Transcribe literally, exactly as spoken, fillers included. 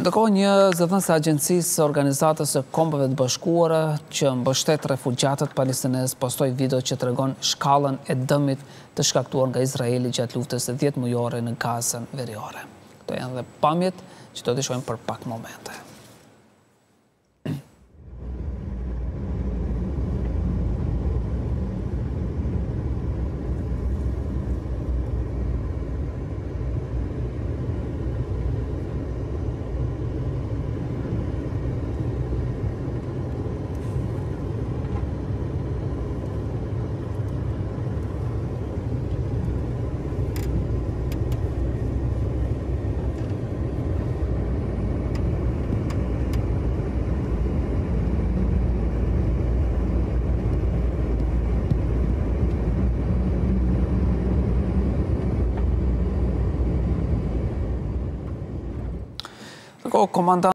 Ndërkohë, një zëdhënës e agjencisë së organizatës së kombëve të bashkuara që mbështet refugjatët palestinezë postoi video që tregon shkallën e dëmit të shkaktuar nga Izraeli gjatë luftës së dhjetë mujore në Gazën Veriore. Këto janë dhe pamjet që do t'i shohim për pak momente. Comandante